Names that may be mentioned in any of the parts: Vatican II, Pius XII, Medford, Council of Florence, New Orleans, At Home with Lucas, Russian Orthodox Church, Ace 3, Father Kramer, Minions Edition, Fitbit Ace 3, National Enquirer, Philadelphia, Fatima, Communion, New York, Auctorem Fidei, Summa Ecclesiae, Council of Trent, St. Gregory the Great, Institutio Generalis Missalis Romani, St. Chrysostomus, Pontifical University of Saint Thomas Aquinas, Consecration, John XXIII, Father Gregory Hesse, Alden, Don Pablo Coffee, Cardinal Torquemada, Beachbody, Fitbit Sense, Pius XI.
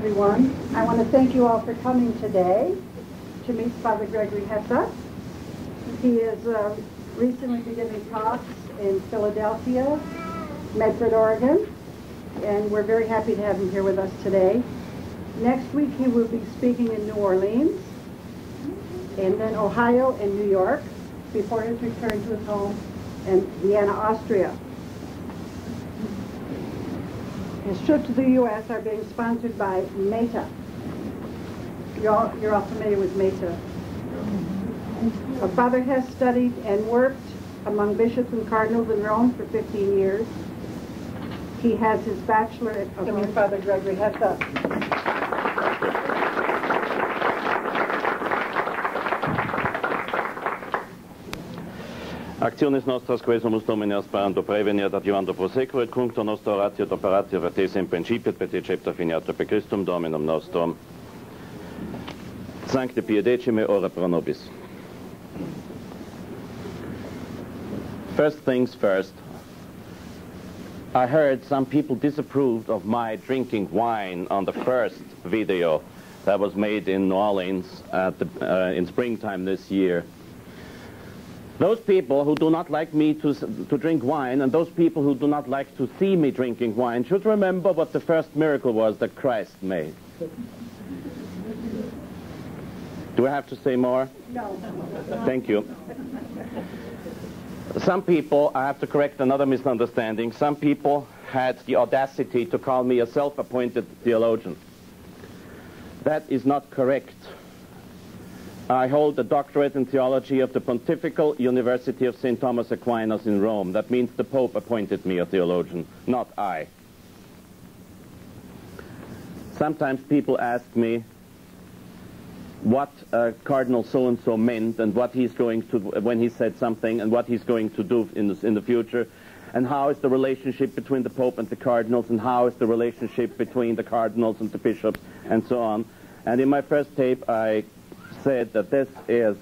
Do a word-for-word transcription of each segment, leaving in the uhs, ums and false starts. everyone. I want to thank you all for coming today to meet Father Gregory Hesse. He is uh, recently beginning talks in Philadelphia, Medford, Oregon, and we're very happy to have him here with us today. Next week he will be speaking in New Orleans, and then Ohio and New York, before his return to his home in Vienna, Austria. His trips to the U S are being sponsored by Meta. You're all, you're all familiar with Meta. Uh, Father Hesse studied and worked among bishops and cardinals in Rome for fifteen years. He has his bachelor at Give me Father Gregory Hesse. Actionis nostras quae sumus Domini aspirando preveniat adjuvando prosequo et cuncto nostra oratio et operatio vertes in principiet pet recepta finiata per Christum Dominum nostrum. Sancte Pie Decime, ora pro nobis. First things first. I heard some people disapproved of my drinking wine on the first video that was made in New Orleans at the, uh, in springtime this year. Those people who do not like me to, to drink wine, and those people who do not like to see me drinking wine, should remember what the first miracle was that Christ made. Do I have to say more? No. Thank you. Some people, I have to correct another misunderstanding, some people had the audacity to call me a self-appointed theologian. That is not correct. I hold a doctorate in theology of the Pontifical University of Saint Thomas Aquinas in Rome. That means the Pope appointed me a theologian, not I. Sometimes people ask me what uh, Cardinal so-and-so meant and what he's going to, when he said something and what he's going to do in the, in the future, and how is the relationship between the Pope and the Cardinals, and how is the relationship between the Cardinals and the Bishops, and so on. And in my first tape, I said that this is,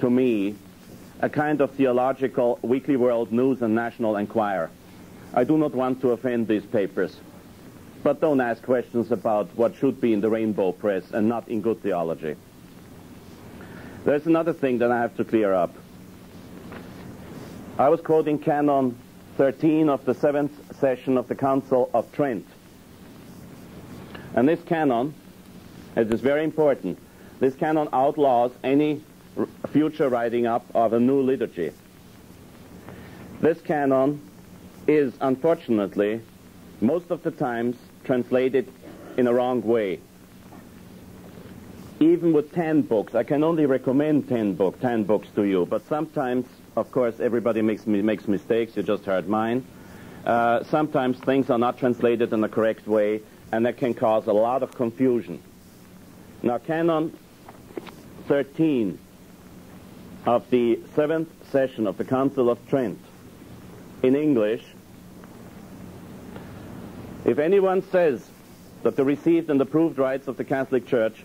to me, a kind of theological Weekly World News and National Enquirer. I do not want to offend these papers, but don't ask questions about what should be in the Rainbow Press and not in good theology. There's another thing that I have to clear up. I was quoting Canon thirteen of the seventh session of the Council of Trent. And this canon, it is very important, this canon outlaws any future writing up of a new liturgy. This canon is, unfortunately, most of the times translated in a wrong way. Even with ten books, I can only recommend ten, book, ten books to you, but sometimes, of course, everybody makes, makes mistakes, you just heard mine. Uh, sometimes things are not translated in the correct way, and that can cause a lot of confusion. Now, Canon thirteen of the seventh session of the Council of Trent, in English, if anyone says that the received and approved rites of the Catholic Church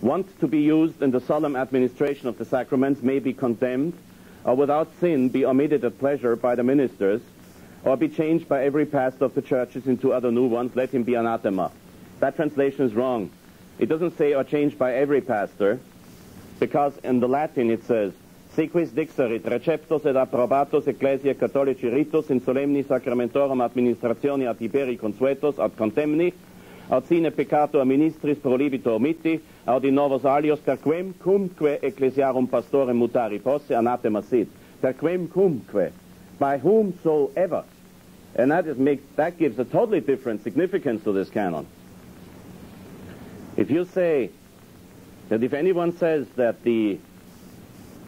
want to be used in the solemn administration of the sacraments may be condemned, or without sin be omitted at pleasure by the ministers, or be changed by every pastor of the churches into other new ones, let him be anathema. That translation is wrong. It doesn't say or changed by every pastor, because in the Latin it says, Si quis dixerit receptos et approbatos ecclesiae catholici ritus in solemni sacramentorum administratione ad liberi consuetos ad contemni, ad sine peccato a ministris prolibito omitti, ad in novos alios perquem cumque ecclesiarum pastorem mutari posse anathema sit. Perquem cumque, by whomsoever. And that, is make, that gives a totally different significance to this canon. If you say that if anyone says that the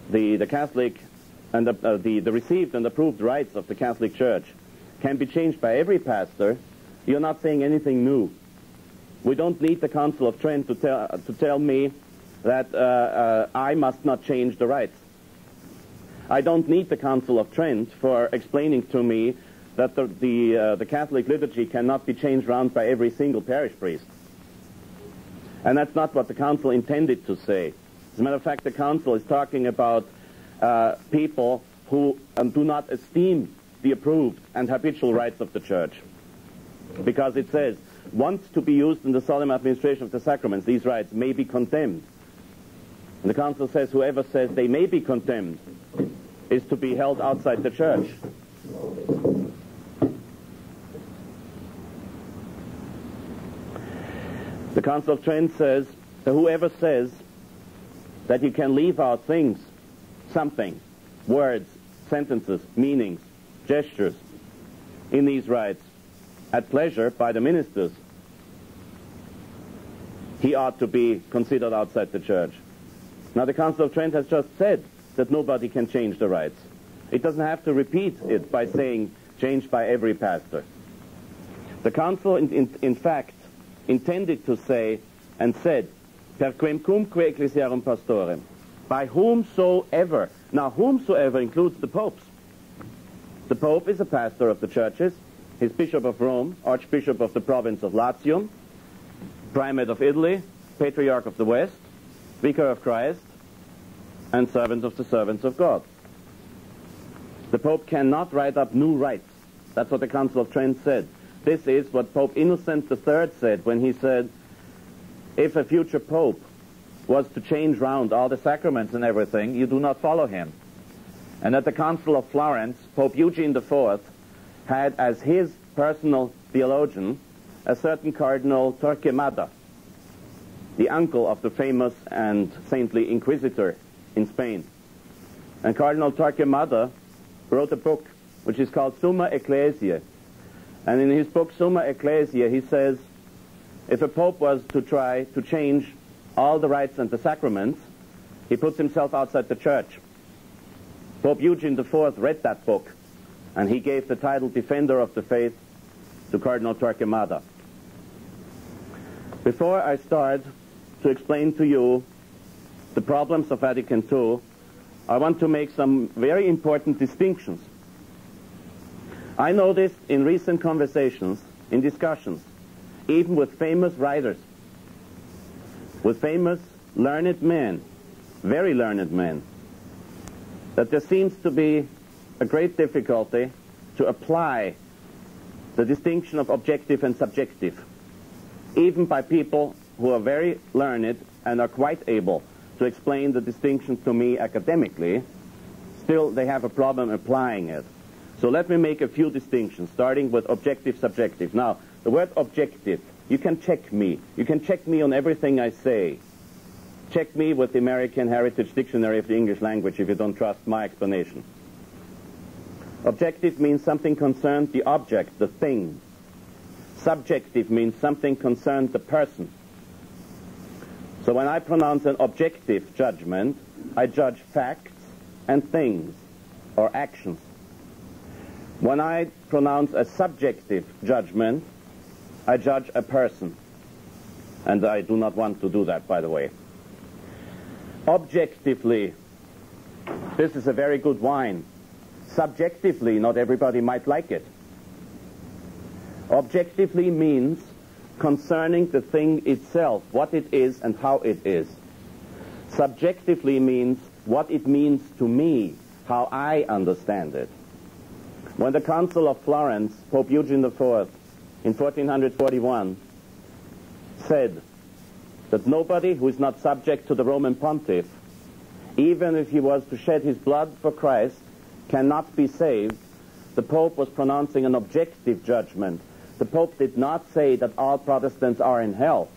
the, the Catholic and the, uh, the the received and approved rites of the Catholic Church can be changed by every pastor, you're not saying anything new. We don't need the Council of Trent to tell to tell me that uh, uh, I must not change the rites. I don't need the Council of Trent for explaining to me that the the, uh, the Catholic liturgy cannot be changed around by every single parish priest. And that's not what the council intended to say. As a matter of fact, the council is talking about uh, people who um, do not esteem the approved and habitual rites of the church. Because it says, wants to be used in the solemn administration of the sacraments, these rites may be condemned. And the council says whoever says they may be condemned is to be held outside the church. The Council of Trent says that whoever says that you can leave out things, something, words, sentences, meanings, gestures in these rites at pleasure by the ministers, he ought to be considered outside the church. Now the Council of Trent has just said that nobody can change the rites. It doesn't have to repeat it by saying changed by every pastor. The Council in, in, in fact intended to say and said, per quemcumque ecclesiarum pastorem, by whomsoever. Now whomsoever includes the popes. The pope is a pastor of the churches, his bishop of Rome, archbishop of the province of Latium, primate of Italy, patriarch of the West, vicar of Christ, and servants of the servants of God. The pope cannot write up new rites. That's what the Council of Trent said. This is what Pope Innocent the third said when he said, if a future pope was to change round all the sacraments and everything, you do not follow him. And at the Council of Florence, Pope Eugene the fourth had as his personal theologian a certain Cardinal Torquemada, the uncle of the famous and saintly inquisitor in Spain. And Cardinal Torquemada wrote a book which is called Summa Ecclesiae. And in his book, Summa Ecclesiae, he says, if a pope was to try to change all the rites and the sacraments, he puts himself outside the church. Pope Eugene the fourth read that book, and he gave the title Defender of the Faith to Cardinal Torquemada. Before I start to explain to you the problems of Vatican two, I want to make some very important distinctions. I noticed in recent conversations, in discussions, even with famous writers, with famous learned men, very learned men, that there seems to be a great difficulty to apply the distinction of objective and subjective, even by people who are very learned and are quite able to explain the distinction to me academically. Still, they have a problem applying it. So let me make a few distinctions, starting with objective, subjective. Now, the word objective, you can check me. You can check me on everything I say. Check me with the American Heritage Dictionary of the English Language if you don't trust my explanation. Objective means something concerned the object, the thing. Subjective means something concerned the person. So when I pronounce an objective judgment, I judge facts and things or actions. When I pronounce a subjective judgment, I judge a person. And I do not want to do that, by the way. Objectively, this is a very good wine. Subjectively, not everybody might like it. Objectively means concerning the thing itself, what it is and how it is. Subjectively means what it means to me, how I understand it. When the Council of Florence, Pope Eugene the fourth, in fourteen forty-one, said that nobody who is not subject to the Roman pontiff, even if he was to shed his blood for Christ, cannot be saved, the Pope was pronouncing an objective judgment. The Pope did not say that all Protestants are in hell.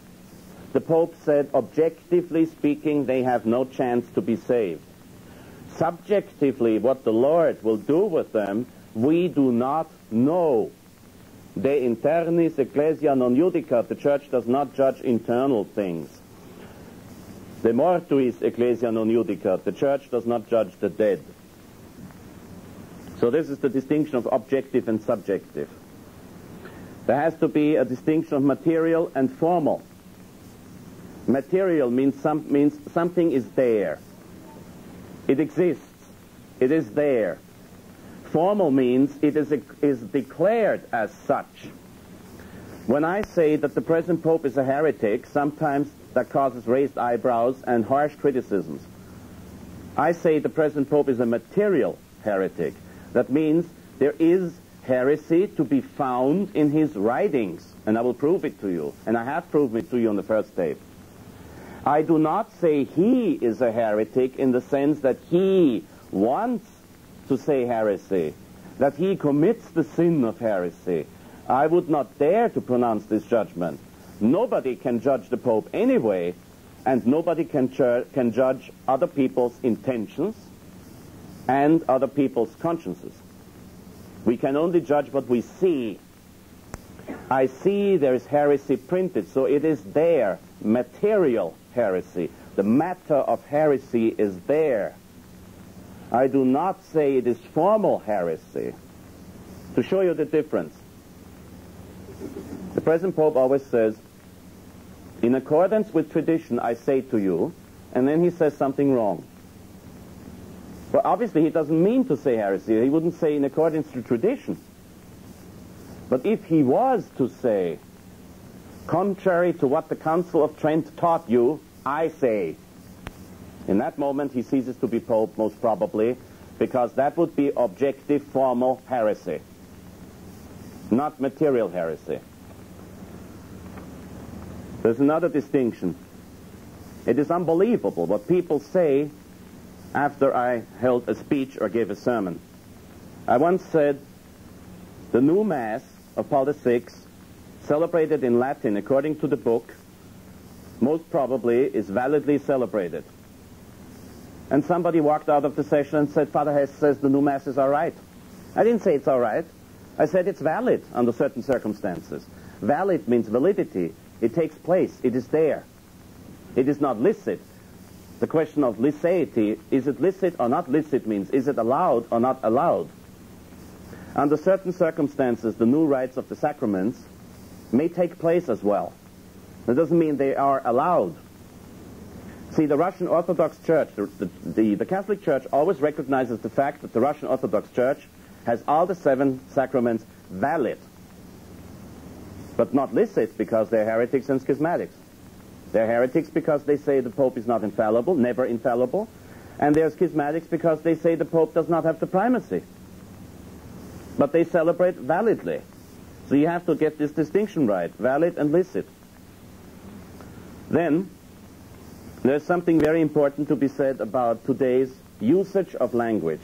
The Pope said, objectively speaking, they have no chance to be saved. Subjectively, what the Lord will do with them, we do not know. De internis ecclesia non judicat. The church does not judge internal things. De mortuis ecclesia non judicat. The church does not judge the dead. So this is the distinction of objective and subjective. There has to be a distinction of material and formal. Material means, some, means something is there. It exists. It is there. Formal means it is, is declared as such. When I say that the present Pope is a heretic, sometimes that causes raised eyebrows and harsh criticisms. I say the present Pope is a material heretic. That means there is heresy to be found in his writings, and I will prove it to you, and I have proved it to you on the first tape. I do not say he is a heretic in the sense that he wants to say heresy, that he commits the sin of heresy. I would not dare to pronounce this judgment. Nobody can judge the Pope anyway, and nobody can, can judge other people's intentions and other people's consciences. We can only judge what we see. I see there is heresy printed, so it is there, material heresy. The matter of heresy is there. I do not say it is formal heresy. To show you the difference, the present Pope always says, in accordance with tradition, I say to you, and then he says something wrong. Well, obviously he doesn't mean to say heresy. He wouldn't say in accordance to tradition. But if he was to say, contrary to what the Council of Trent taught you, I say, in that moment he ceases to be Pope, most probably, because that would be objective, formal heresy, not material heresy. There's another distinction. It is unbelievable what people say after I held a speech or gave a sermon. I once said, the new Mass of Paul the sixth, celebrated in Latin according to the book, most probably is validly celebrated. And somebody walked out of the session and said, Father Hesse says the new Mass is all right. I didn't say it's all right. I said it's valid under certain circumstances. Valid means validity. It takes place. It is there. It is not licit. The question of liceity, is it licit or not licit, means is it allowed or not allowed? Under certain circumstances, the new rites of the sacraments may take place as well. That doesn't mean they are allowed. See, the Russian Orthodox Church, the, the, the Catholic Church always recognizes the fact that the Russian Orthodox Church has all the seven sacraments valid, but not licit because they're heretics and schismatics. They're heretics because they say the Pope is not infallible, never infallible, and they're schismatics because they say the Pope does not have the primacy. But they celebrate validly. So you have to get this distinction right, valid and licit. Then, there's something very important to be said about today's usage of language.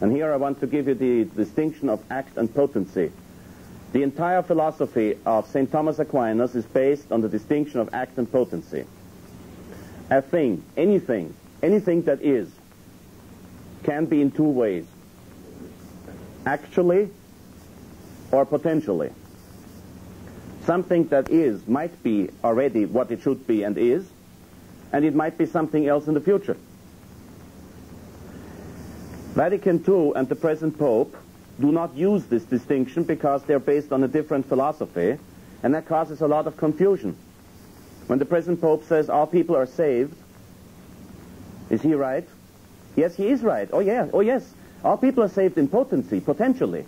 And here I want to give you the distinction of act and potency. The entire philosophy of Saint Thomas Aquinas is based on the distinction of act and potency. A thing, anything, anything that is, can be in two ways. Actually or potentially. Something that is might be already what it should be and is, and it might be something else in the future. Vatican two and the present Pope do not use this distinction because they're based on a different philosophy, and that causes a lot of confusion. When the present Pope says all people are saved, is he right? Yes, he is right. Oh yeah, oh yes. All people are saved in potency, potentially.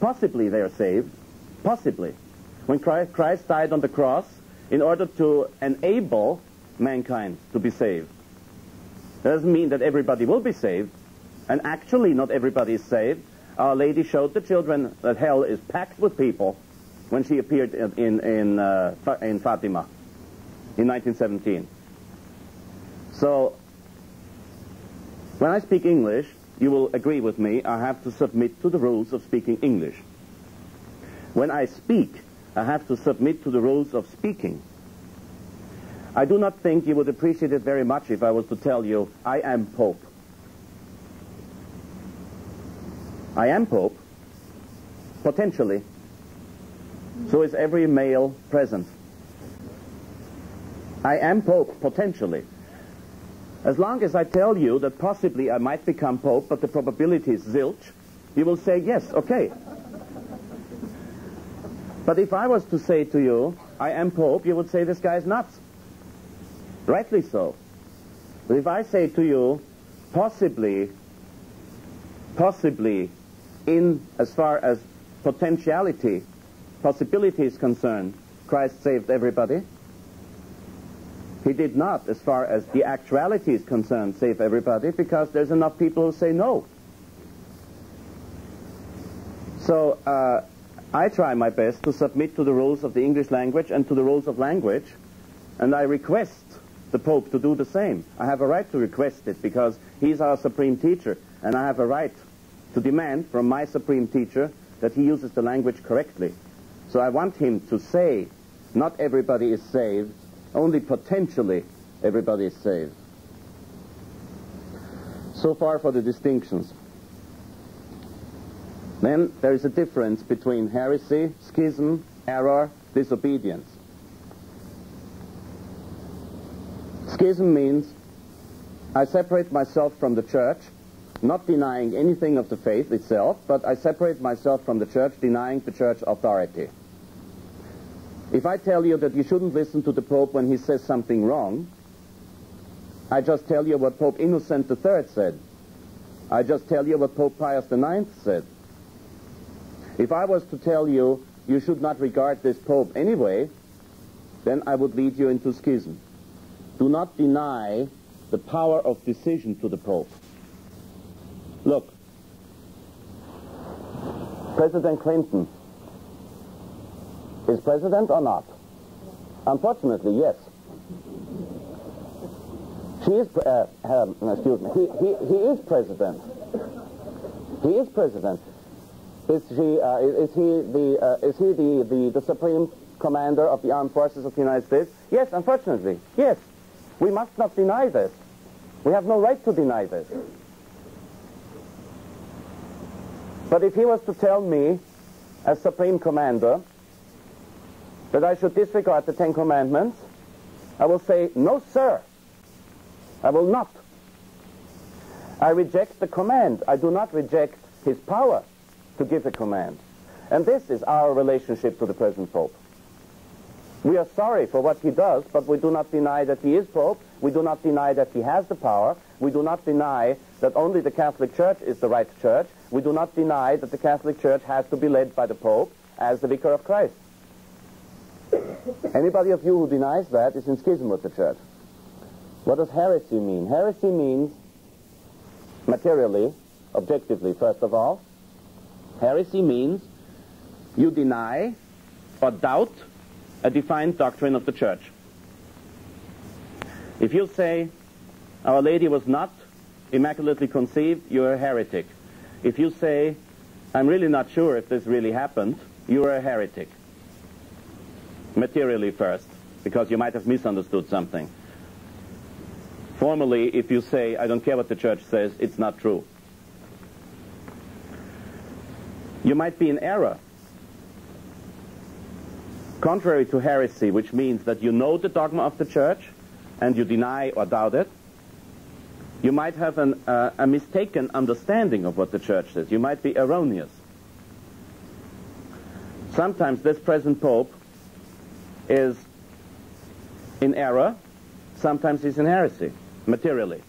Possibly they are saved, possibly. When Christ died on the cross in order to enable mankind to be saved. That doesn't mean that everybody will be saved, and actually not everybody is saved. Our Lady showed the children that hell is packed with people when she appeared in, in, in, uh, in Fatima in nineteen seventeen. So, when I speak English, you will agree with me, I have to submit to the rules of speaking English. When I speak, I have to submit to the rules of speaking. I do not think you would appreciate it very much if I was to tell you, I am Pope. I am Pope, potentially, so is every male present. I am Pope, potentially. As long as I tell you that possibly I might become Pope, but the probability is zilch, you will say, yes, okay. But if I was to say to you, I am Pope, you would say, this guy is nuts. Rightly so. But if I say to you, possibly, possibly, in as far as potentiality, possibility is concerned, Christ saved everybody. He did not, as far as the actuality is concerned, save everybody, because there's enough people who say no. So uh, I try my best to submit to the rules of the English language and to the rules of language, and I request the Pope to do the same. I have a right to request it because he's our supreme teacher, and I have a right to demand from my supreme teacher that he uses the language correctly. So I want him to say, not everybody is saved, only potentially everybody is saved. So far for the distinctions. Then there is a difference between heresy, schism, error, disobedience. Schism means I separate myself from the church, not denying anything of the faith itself, but I separate myself from the church, denying the church authority. If I tell you that you shouldn't listen to the Pope when he says something wrong, I just tell you what Pope Innocent the Third said. I just tell you what Pope Pius the Ninth said. If I was to tell you, you should not regard this Pope anyway, then I would lead you into schism. Do not deny the power of decision to the Pope. Look, President Clinton is president or not? Unfortunately, yes. She is, uh, um, excuse me, he, he, he is president. He is president. Is she, uh, is he the, uh, is he the, the, the supreme commander of the armed forces of the United States? Yes, unfortunately, yes. We must not deny this. We have no right to deny this. But if he was to tell me, as supreme commander, that I should disregard the Ten Commandments, I will say, no, sir. I will not. I reject the command. I do not reject his power to give a command. And this is our relationship to the present Pope. We are sorry for what he does, but we do not deny that he is Pope. We do not deny that he has the power. We do not deny that only the Catholic Church is the right church. We do not deny that the Catholic Church has to be led by the Pope as the vicar of Christ. Anybody of you who denies that is in schism with the church. What does heresy mean? Heresy means, materially, objectively, first of all, heresy means you deny or doubt a defined doctrine of the church. If you say, Our Lady was not immaculately conceived, you're a heretic. If you say, I'm really not sure if this really happened, you're a heretic. Materially first, because you might have misunderstood something. Formally, if you say, I don't care what the church says, it's not true. You might be in error. Contrary to heresy, which means that you know the dogma of the church and you deny or doubt it, you might have an, uh, a mistaken understanding of what the church says. You might be erroneous. Sometimes this present Pope is in error, sometimes he's in heresy, materially.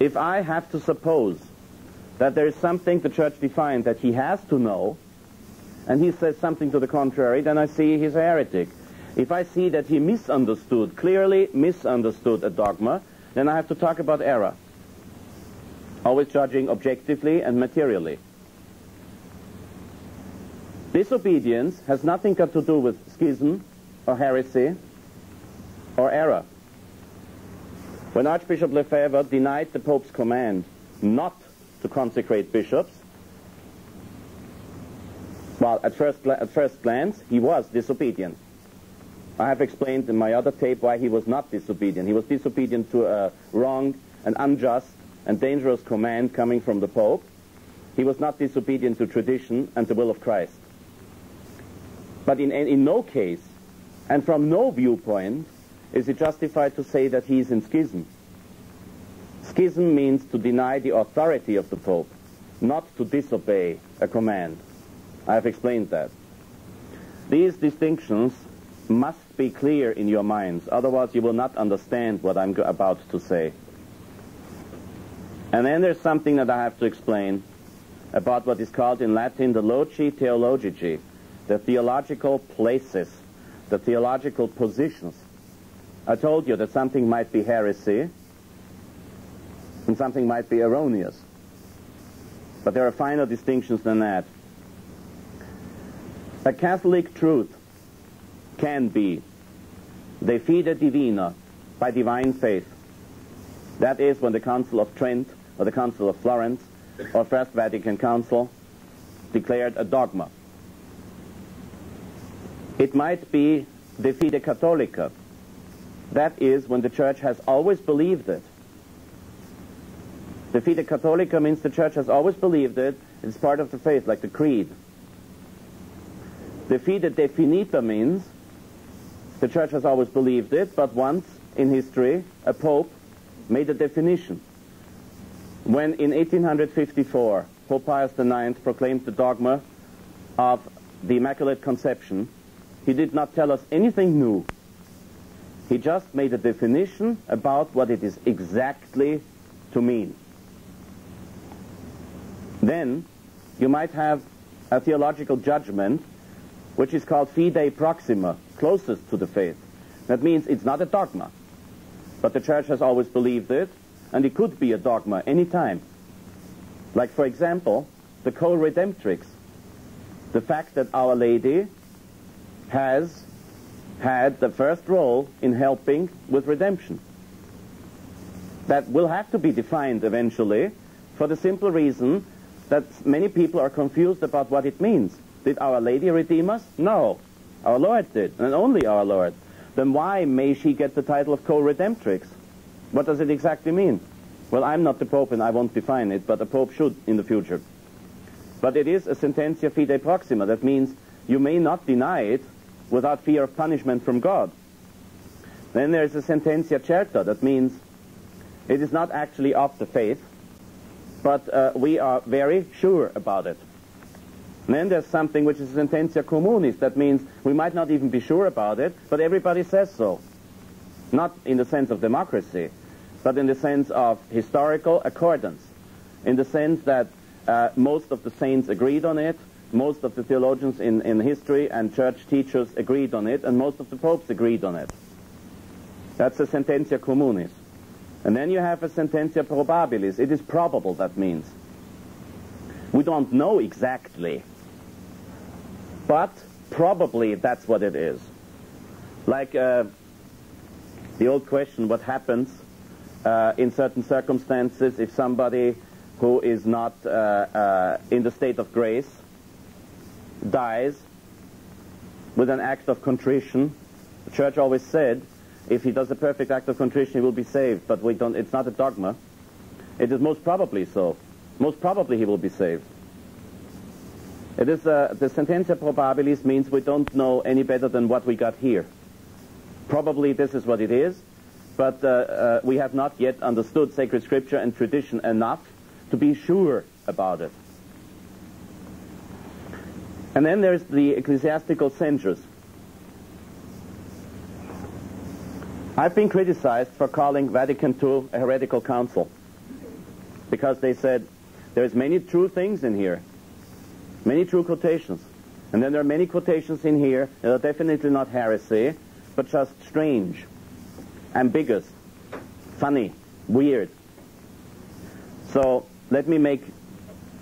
If I have to suppose that there is something the church defined that he has to know, and he says something to the contrary, then I see he's a heretic. If I see that he misunderstood, clearly misunderstood a dogma, then I have to talk about error. Always judging objectively and materially. Disobedience has nothing got to do with schism or heresy or error. When Archbishop Lefebvre denied the Pope's command not to consecrate bishops, well, at first, at first glance, he was disobedient. I have explained in my other tape why he was not disobedient. He was disobedient to a wrong and unjust and dangerous command coming from the Pope. He was not disobedient to tradition and the will of Christ. But in, in no case, and from no viewpoint, is it justified to say that he is in schism. Schism means to deny the authority of the Pope, not to disobey a command. I have explained that. These distinctions must be clear in your minds, otherwise you will not understand what I'm about to say. And then there's something that I have to explain about what is called in Latin the loci theologici, the theological places, the theological positions. I told you that something might be heresy and something might be erroneous, but there are finer distinctions than that. A Catholic truth can be de fide divina, by divine faith. That is when the Council of Trent or the Council of Florence or First Vatican Council declared a dogma. It might be de fide catholica. That is when the Church has always believed it. De fide catholica means the Church has always believed it. It's part of the faith, like the Creed. De fide definita means the Church has always believed it, but once in history a Pope made a definition. When in eighteen fifty-four Pope Pius the ninth proclaimed the dogma of the Immaculate Conception, he did not tell us anything new. He just made a definition about what it is exactly to mean. Then you might have a theological judgment which is called fide proxima, closest to the faith. That means it's not a dogma, but the Church has always believed it, and it could be a dogma any time. Like, for example, the co-redemptrix, the fact that Our Lady has had the first role in helping with redemption. That will have to be defined eventually, for the simple reason that many people are confused about what it means. Did Our Lady redeem us? No. Our Lord did, and only Our Lord. Then why may she get the title of co-redemptrix? What does it exactly mean? Well, I'm not the Pope and I won't define it, but the Pope should in the future. But it is a sententia fide proxima. That means you may not deny it without fear of punishment from God. Then there is a sententia certa. That means it is not actually of the faith, but uh, we are very sure about it. And then there's something which is sententia communis. That means we might not even be sure about it, but everybody says so. Not in the sense of democracy, but in the sense of historical accordance. In the sense that uh, most of the saints agreed on it, most of the theologians in, in history and church teachers agreed on it, and most of the popes agreed on it. That's a sententia communis. And then you have a sententia probabilis. It is probable, that means. We don't know exactly, but probably that's what it is. Like uh, the old question, what happens uh, in certain circumstances if somebody who is not uh, uh, in the state of grace dies with an act of contrition? The Church always said, if he does a perfect act of contrition, he will be saved, but we don't, it's not a dogma. It is most probably so. Most probably he will be saved. It is uh, the sententia probabilis means we don't know any better than what we got here. Probably this is what it is, but uh, uh, we have not yet understood sacred scripture and tradition enough to be sure about it. And then there's the ecclesiastical censures. I've been criticized for calling Vatican two a heretical council, because they said there's many true things in here, many true quotations. And then there are many quotations in here that are definitely not heresy, but just strange, ambiguous, funny, weird. So let me make,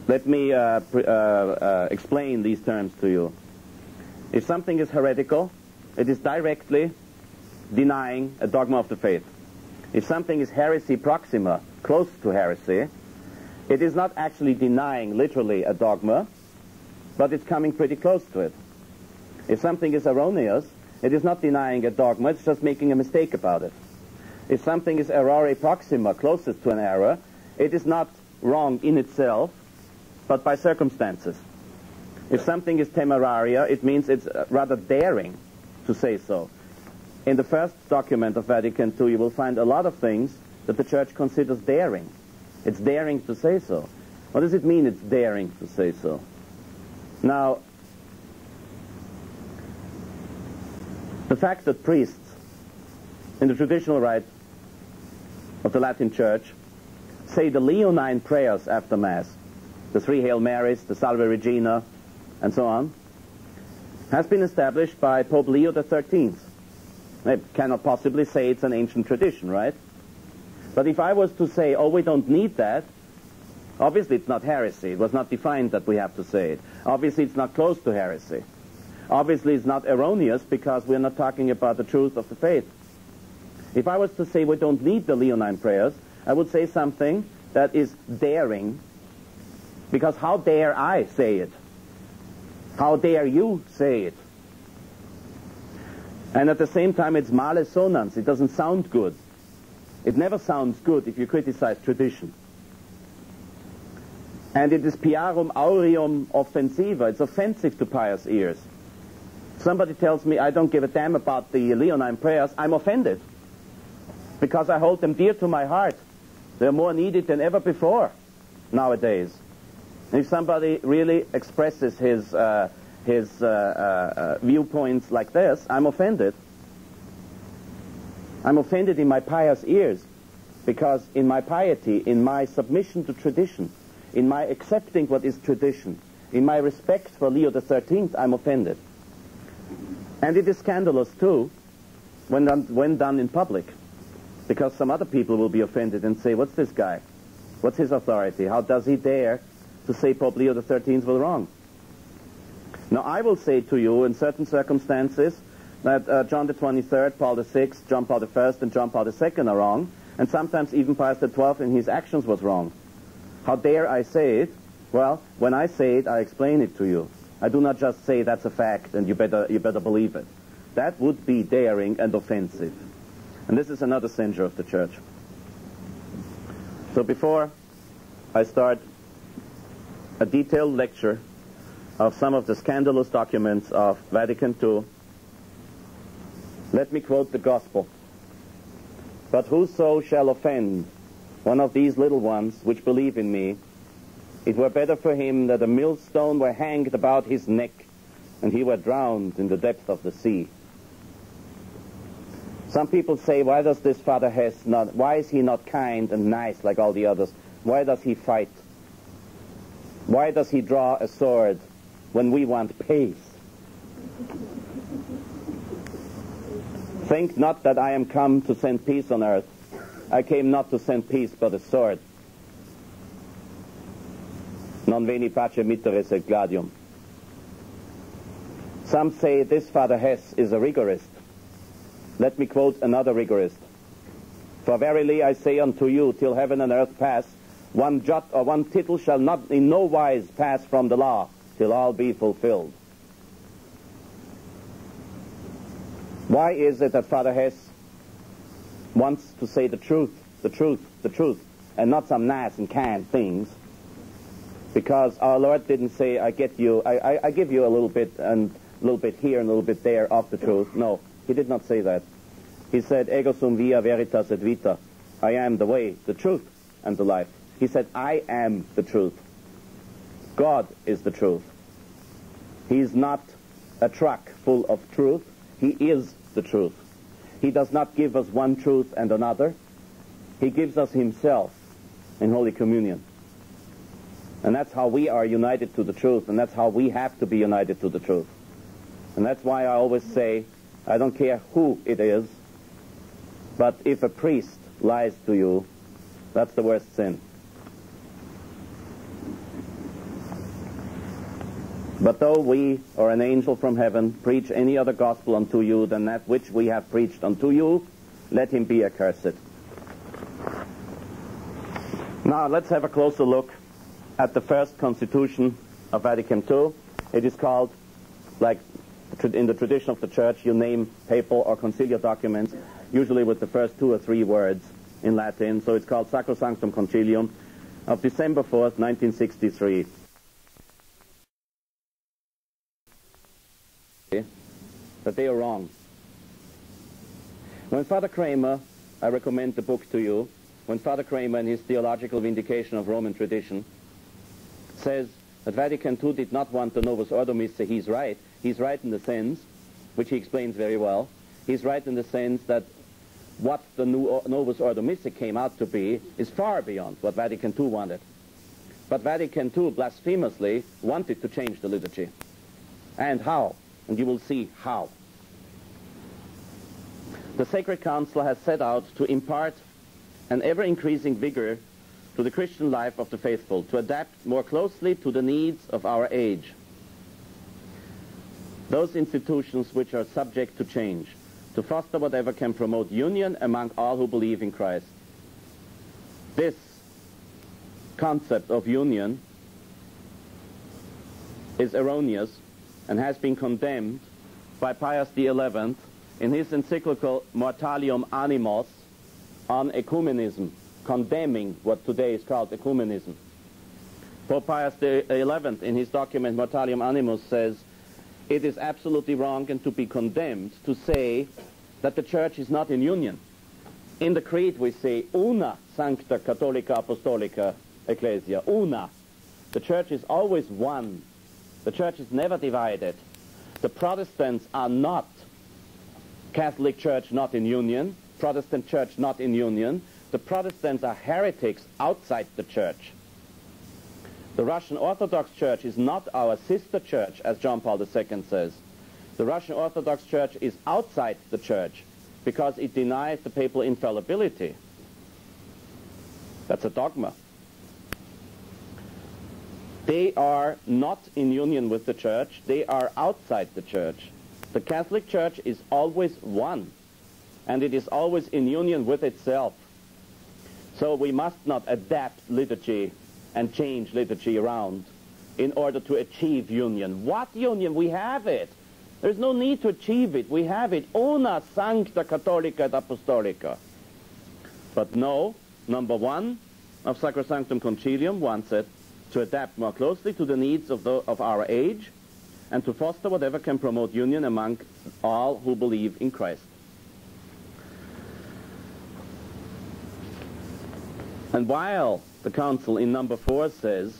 let me uh, pr uh, uh, explain these terms to you. If something is heretical, it is directly denying a dogma of the faith. If something is heresy proxima, close to heresy, it is not actually denying literally a dogma, but it's coming pretty close to it. If something is erroneous, it is not denying a dogma, it's just making a mistake about it. If something is errore proxima, closest to an error, it is not wrong in itself, but by circumstances. If something is temeraria, it means it's rather daring to say so. In the first document of Vatican two, you will find a lot of things that the Church considers daring. It's daring to say so. What does it mean, it's daring to say so? Now, the fact that priests in the traditional rite of the Latin Church say the Leonine prayers after Mass, the three Hail Marys, the Salve Regina, and so on, has been established by Pope Leo the thirteenth. They cannot possibly say it's an ancient tradition, right? But if I was to say, oh, we don't need that, obviously it's not heresy. It was not defined that we have to say it. Obviously it's not close to heresy. Obviously, it's not erroneous because we're not talking about the truth of the faith. If I was to say we don't need the Leonine prayers, I would say something that is daring, because how dare I say it? How dare you say it? And at the same time, it's male sonans. It doesn't sound good. It never sounds good if you criticize tradition. And it is piarum aureum offensiva. It's offensive to pious ears. Somebody tells me I don't give a damn about the Leonine prayers. I'm offended, because I hold them dear to my heart. They're more needed than ever before nowadays. If somebody really expresses his, uh, his uh, uh, viewpoints like this, I'm offended. I'm offended in my pious ears, because in my piety, in my submission to tradition, in my accepting what is tradition, in my respect for Leo the thirteenth, I'm offended. And it is scandalous, too, when done, when done in public, because some other people will be offended and say, what's this guy? What's his authority? How does he dare to say Pope Leo the thirteenth was wrong? Now, I will say to you, in certain circumstances, that uh, John the twenty-third, Paul the sixth, John Paul the first, and John Paul the second are wrong, and sometimes even Pius the twelfth in his actions was wrong. How dare I say it? Well, when I say it, I explain it to you. I do not just say that's a fact and you better, you better believe it. That would be daring and offensive. And this is another censure of the Church. So before I start a detailed lecture of some of the scandalous documents of Vatican two, let me quote the Gospel. But whoso shall offend one of these little ones which believe in me, it were better for him that a millstone were hanged about his neck, and he were drowned in the depth of the sea. Some people say, why does this Father Hesse not, why is he not kind and nice like all the others? Why does he fight? Why does he draw a sword when we want peace? Think not that I am come to send peace on earth. I came not to send peace but a sword. Non veni pace mitteris et gladium. Some say this Father Hesse is a rigorist. Let me quote another rigorist. For verily I say unto you, till heaven and earth pass, one jot or one tittle shall not in no wise pass from the law, till all be fulfilled. Why is it that Father Hesse wants to say the truth, the truth, the truth, and not some nice and kind things? Because our Lord didn't say, I get you, I, I, I give you a little bit and a little bit here and a little bit there of the truth. No, he did not say that. He said, ego sum via veritas et vita. I am the way, the truth, and the life. He said, I am the truth. God is the truth. He is not a truck full of truth. He is the truth. He does not give us one truth and another. He gives us himself in Holy Communion. And that's how we are united to the truth, and that's how we have to be united to the truth. And that's why I always say, I don't care who it is, but if a priest lies to you, that's the worst sin. But though we, or an angel from heaven, preach any other gospel unto you than that which we have preached unto you, let him be accursed. Now let's have a closer look at the first constitution of Vatican two. It is called, like in the tradition of the Church, you name papal or conciliar documents, usually with the first two or three words in Latin. So it's called Sacrosanctum Concilium of December fourth, nineteen sixty-three. That they are wrong. When Father Kramer, I recommend the book to you, when Father Kramer in his Theological Vindication of Roman Tradition says that Vatican two did not want the Novus Ordo Missa, he's right. He's right in the sense, which he explains very well, he's right in the sense that what the new Novus Ordo Missa came out to be is far beyond what Vatican two wanted. But Vatican two blasphemously wanted to change the liturgy. And how? And you will see how. The Sacred Council has set out to impart an ever-increasing vigor to the Christian life of the faithful, to adapt more closely to the needs of our age. those institutions which are subject to change, to foster whatever can promote union among all who believe in Christ. This concept of union is erroneous and has been condemned by Pius the eleventh in his encyclical Mortalium Animos on ecumenism, condemning what today is called ecumenism. Pope Pius the eleventh in his document Mortalium Animos says, "It is absolutely wrong and to be condemned to say that the Church is not in union. In the Creed we say, una sancta catholica apostolica ecclesia, una. The Church is always one. The Church is never divided. The Protestants are not Catholic Church not in union, Protestant Church not in union. The Protestants are heretics outside the Church. The Russian Orthodox Church is not our sister church, as John Paul the second says. The Russian Orthodox Church is outside the Church because it denies the papal infallibility. That's a dogma. They are not in union with the Church. They are outside the Church. The Catholic Church is always one, and it is always in union with itself. So we must not adapt liturgy and change liturgy around in order to achieve union. What union? We have it. There's no need to achieve it. We have it. Una sancta catholica et apostolica. But no, number one of Sacrosanctum Concilium wants it to adapt more closely to the needs of, the, of our age, and to foster whatever can promote union among all who believe in Christ." And while the Council in number four says,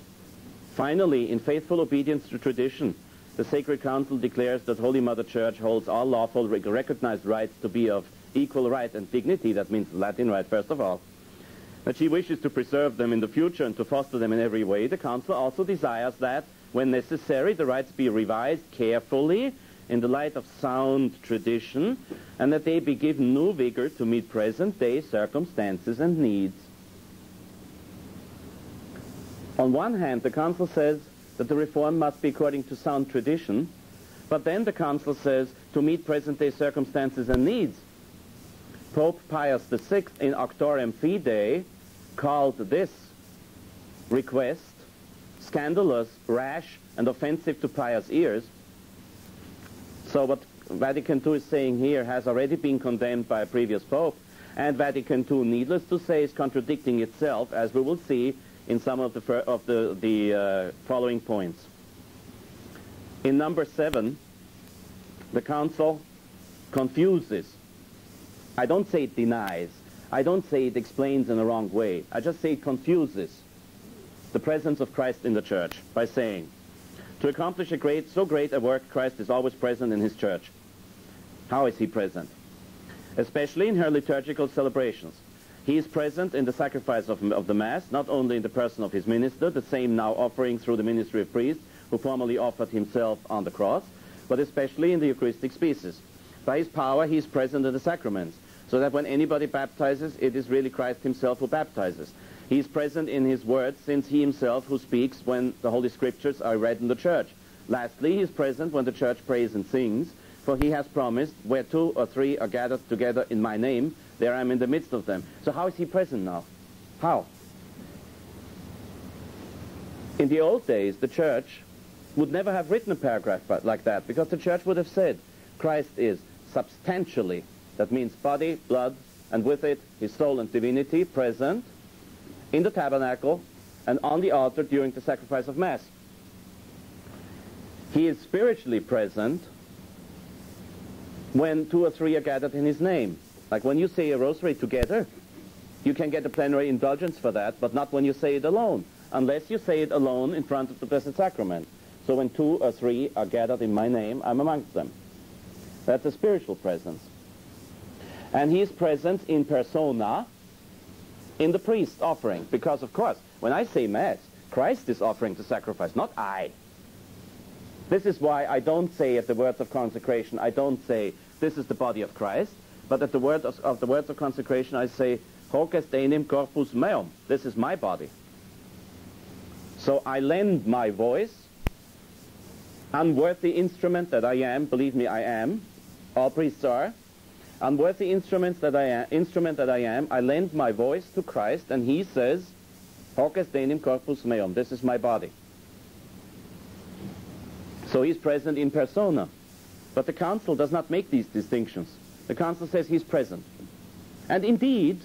"Finally, in faithful obedience to tradition, the Sacred Council declares that Holy Mother Church holds all lawful recognized rights to be of equal right and dignity," that means Latin right first of all, "that she wishes to preserve them in the future and to foster them in every way, the Council also desires that, when necessary, the rights be revised carefully in the light of sound tradition, and that they be given new vigor to meet present-day circumstances and needs." On one hand, the Council says that the reform must be according to sound tradition, but then the Council says to meet present-day circumstances and needs. Pope Pius the sixth in Auctorem Fidei called this request scandalous, rash, and offensive to pious ears. So what Vatican two is saying here has already been condemned by a previous pope, and Vatican two, needless to say, is contradicting itself, as we will see in some of the, fir of the, the uh, following points. In number seven, the Council confuses. I don't say it denies. I don't say it explains in the wrong way. I just say it confuses the presence of Christ in the Church by saying, "To accomplish a great, so great a work, Christ is always present in his Church." How is he present? "Especially in her liturgical celebrations. He is present in the sacrifice of, of the Mass, not only in the person of his minister, the same now offering through the ministry of priests, who formerly offered himself on the cross, but especially in the Eucharistic species. By his power, he is present in the sacraments, so that when anybody baptizes, it is really Christ himself who baptizes. He is present in his words, since he himself who speaks when the Holy Scriptures are read in the Church. Lastly, he is present when the Church prays and sings, for he has promised, where two or three are gathered together in my name, there I am in the midst of them." So how is he present now? How? In the old days, the Church would never have written a paragraph like that, because the Church would have said, "Christ is substantially," that means body, blood, and with it his soul and divinity, present in the tabernacle and on the altar during the sacrifice of Mass. He is spiritually present when two or three are gathered in his name. Like when you say a rosary together, you can get a plenary indulgence for that, but not when you say it alone, unless you say it alone in front of the Blessed Sacrament. "So when two or three are gathered in my name, I'm amongst them." That's a spiritual presence. And he is present in persona in the priest offering, because of course, when I say Mass, Christ is offering the sacrifice, not I. This is why I don't say at the words of consecration, I don't say, "This is the body of Christ," but at the word of, of the words of consecration, I say, "Hoc est enim corpus meum," this is my body. So I lend my voice unworthy instrument that I am, believe me, I am, all priests are, unworthy instruments that I am, instrument that I am, I lend my voice to Christ, and he says, hoc est denim corpus meum, this is my body. So he's present in persona. But the council does not make these distinctions. The council says he's present. And indeed,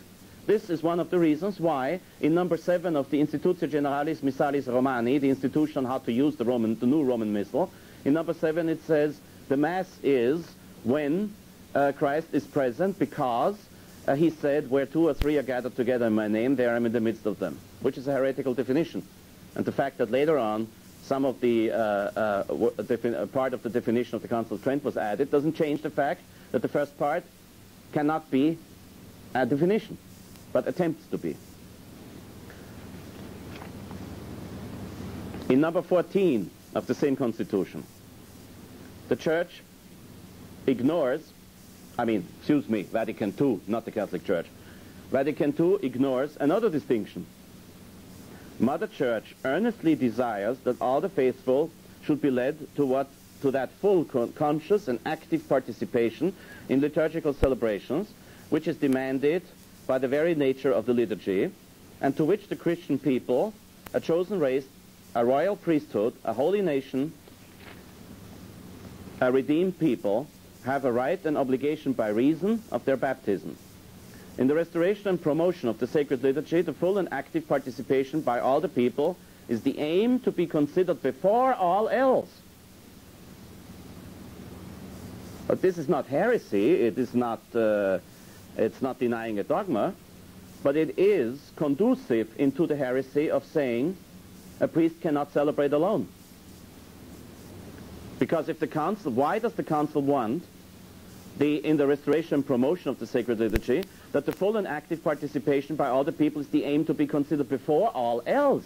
this is one of the reasons why, in number seven of the Institutio Generalis Missalis Romani, the institution on how to use the, Roman, the new Roman Missal, in number seven it says, the Mass is when uh, Christ is present, because uh, he said, where two or three are gathered together in my name, there I am in the midst of them, which is a heretical definition. And the fact that later on, some of the uh, uh, part of the definition of the Council of Trent was added doesn't change the fact that the first part cannot be a definition, but attempts to be. In number fourteen of the same Constitution, the Church ignores, I mean, excuse me, Vatican two, not the Catholic Church. Vatican two ignores another distinction. Mother Church earnestly desires that all the faithful should be led to what to that full con conscious and active participation in liturgical celebrations, which is demanded by the very nature of the liturgy, and to which the Christian people, a chosen race, a royal priesthood, a holy nation, a redeemed people, have a right and obligation by reason of their baptism. In the restoration and promotion of the sacred liturgy, the full and active participation by all the people is the aim to be considered before all else. But this is not heresy, it is not, uh, it's not denying a dogma, but it is conducive into the heresy of saying a priest cannot celebrate alone. Because if the council, why does the council want The, in the restoration and promotion of the sacred liturgy, that the full and active participation by all the people is the aim to be considered before all else?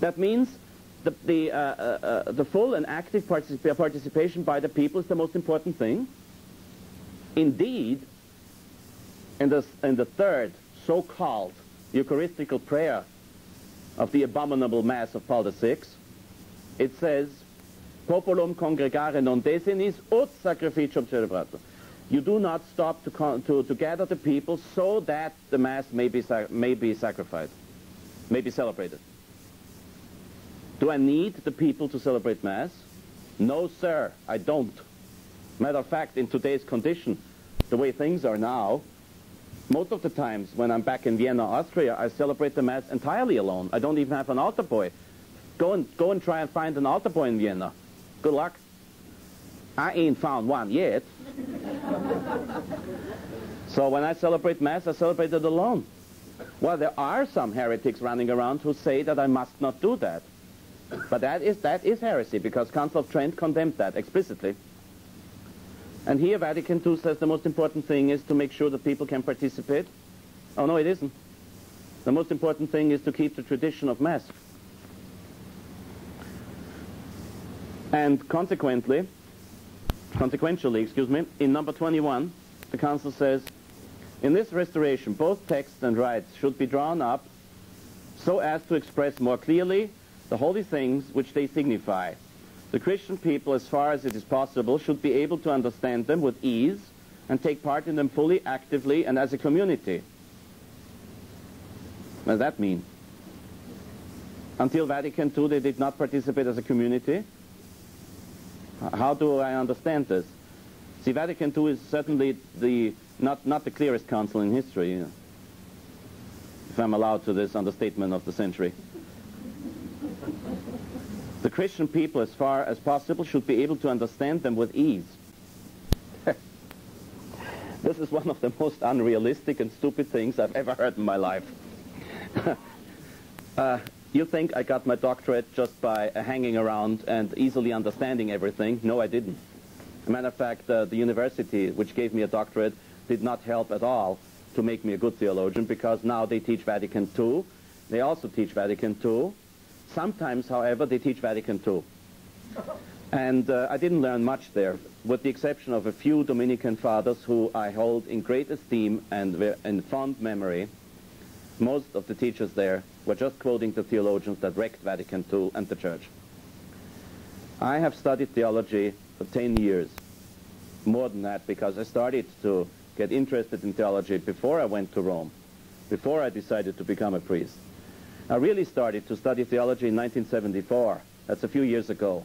That means the, the, uh, uh, uh, the full and active particip participation by the people is the most important thing. Indeed, in the, in the third so-called Eucharistical prayer of the abominable Mass of Paul the sixth, it says, Populum congregare non desinis, ut sacrificium celebratum. You do not stop to, con to, to gather the people so that the Mass may be, may be sacrificed, may be celebrated. Do I need the people to celebrate Mass? No, sir, I don't. Matter of fact, in today's condition, the way things are now, most of the times when I'm back in Vienna, Austria, I celebrate the Mass entirely alone. I don't even have an altar boy. Go and, go and try and find an altar boy in Vienna. Good luck. I ain't found one yet. So when I celebrate Mass, I celebrate it alone. Well, there are some heretics running around who say that I must not do that. But that is, that is heresy, because Council of Trent condemned that explicitly. And here Vatican two says the most important thing is to make sure that people can participate. Oh, no, it isn't. The most important thing is to keep the tradition of Mass. And consequently, consequentially, excuse me, in number twenty-one, the Council says, in this restoration, both texts and rites should be drawn up so as to express more clearly the holy things which they signify. The Christian people, as far as it is possible, should be able to understand them with ease and take part in them fully, actively, and as a community. What does that mean? Until Vatican two, they did not participate as a community. How do I understand this? See, Vatican two is certainly the not, not the clearest council in history, you know, if I'm allowed to this understatement of the century. The Christian people, as far as possible, should be able to understand them with ease. This is one of the most unrealistic and stupid things I've ever heard in my life. uh, You think I got my doctorate just by uh, hanging around and easily understanding everything? No, I didn't. As a matter of fact, uh, the university which gave me a doctorate did not help at all to make me a good theologian, because now they teach Vatican two. They also teach Vatican two. Sometimes, however, they teach Vatican two. And uh, I didn't learn much there, with the exception of a few Dominican fathers who I hold in great esteem and in fond memory. Most of the teachers there were just quoting the theologians that wrecked Vatican two and the Church. I have studied theology for ten years, more than that, because I started to get interested in theology before I went to Rome, before I decided to become a priest. I really started to study theology in nineteen seventy-four. That's a few years ago.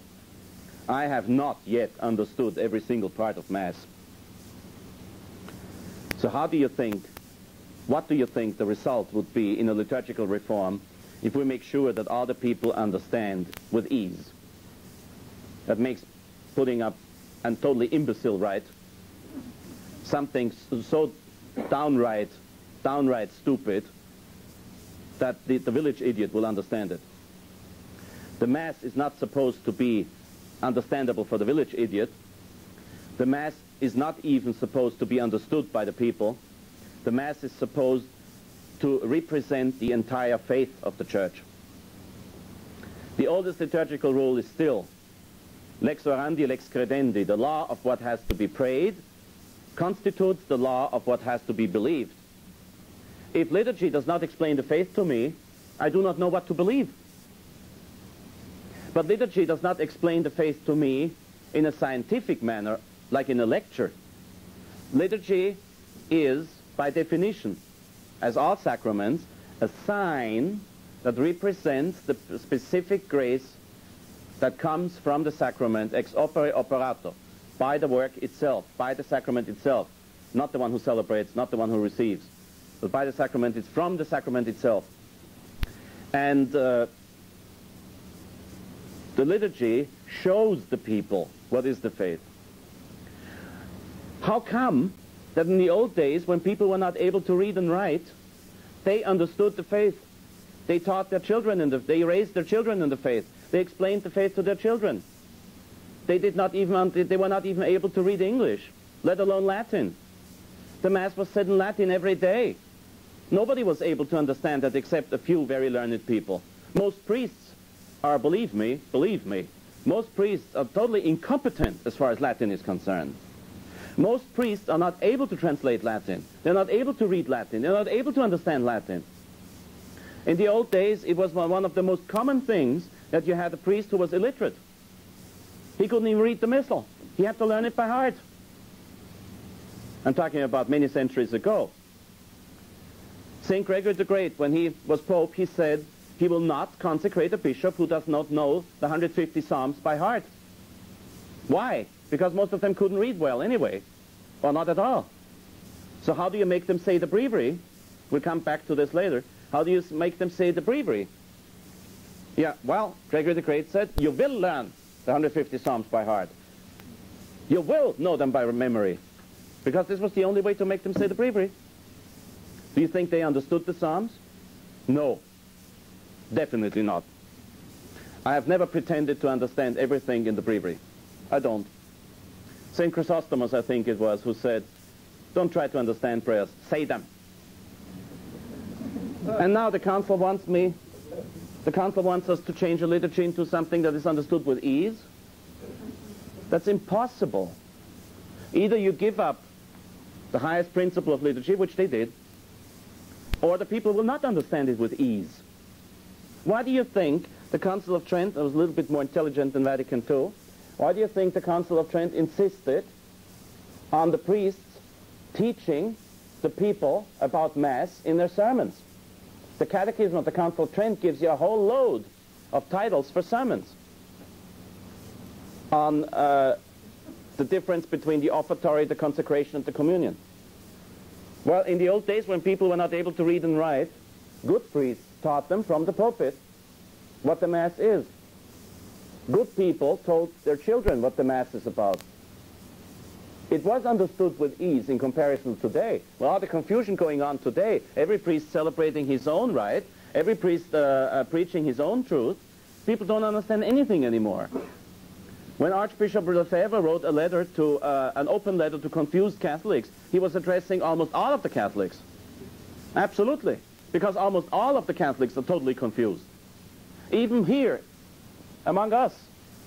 I have not yet understood every single part of Mass. So how do you think, what do you think the result would be in a liturgical reform if we make sure that other people understand with ease? That makes putting up a totally imbecile right, something so downright, downright stupid that the, the village idiot will understand it. The Mass is not supposed to be understandable for the village idiot. The Mass is not even supposed to be understood by the people. The Mass is supposed to represent the entire faith of the Church. The oldest liturgical rule is still lex orandi, lex credendi, the law of what has to be prayed constitutes the law of what has to be believed. If liturgy does not explain the faith to me, I do not know what to believe. But liturgy does not explain the faith to me in a scientific manner, like in a lecture. Liturgy is, by definition, as all sacraments, a sign that represents the specific grace that comes from the sacrament ex opere operato, by the work itself, by the sacrament itself, not the one who celebrates, not the one who receives, but by the sacrament. It's from the sacrament itself. And uh, the liturgy shows the people what is the faith. How come that in the old days, when people were not able to read and write, they understood the faith? They taught their children, and the, they raised their children in the faith. They explained the faith to their children. They did not even, they were not even able to read English, let alone Latin. The Mass was said in Latin every day. Nobody was able to understand that except a few very learned people. Most priests are, believe me, believe me, most priests are totally incompetent as far as Latin is concerned. Most priests are not able to translate Latin. They're not able to read Latin. They're not able to understand Latin. In the old days, it was one of the most common things that you had a priest who was illiterate. He couldn't even read the Missal. He had to learn it by heart. I'm talking about many centuries ago. Saint Gregory the Great, when he was Pope, he said he will not consecrate a bishop who does not know the one hundred fifty Psalms by heart. Why? Because most of them couldn't read well anyway, or not at all. So how do you make them say the breviary? We'll come back to this later. How do you make them say the breviary? Yeah, well, Gregory the Great said, you will learn the one hundred fifty Psalms by heart. You will know them by memory, because this was the only way to make them say the breviary. Do you think they understood the Psalms? No, definitely not. I have never pretended to understand everything in the breviary. I don't. Saint Chrysostomus, I think it was, who said, don't try to understand prayers, say them. And now the Council wants me, the Council wants us to change the liturgy into something that is understood with ease? That's impossible. Either you give up the highest principle of liturgy, which they did, or the people will not understand it with ease. Why do you think the Council of Trent, I was a little bit more intelligent than Vatican two, why do you think the Council of Trent insisted on the priests teaching the people about Mass in their sermons? The Catechism of the Council of Trent gives you a whole load of titles for sermons on uh, the difference between the Offertory, the Consecration, and the Communion. Well, in the old days when people were not able to read and write, good priests taught them from the pulpit what the Mass is. Good people told their children what the Mass is about. It was understood with ease in comparison to today. Well, all the confusion going on today, every priest celebrating his own rite, every priest uh, uh, preaching his own truth, people don't understand anything anymore. When Archbishop Lefebvre wrote a letter to, uh, an open letter to confused Catholics, he was addressing almost all of the Catholics. Absolutely, because almost all of the Catholics are totally confused. Even here, among us,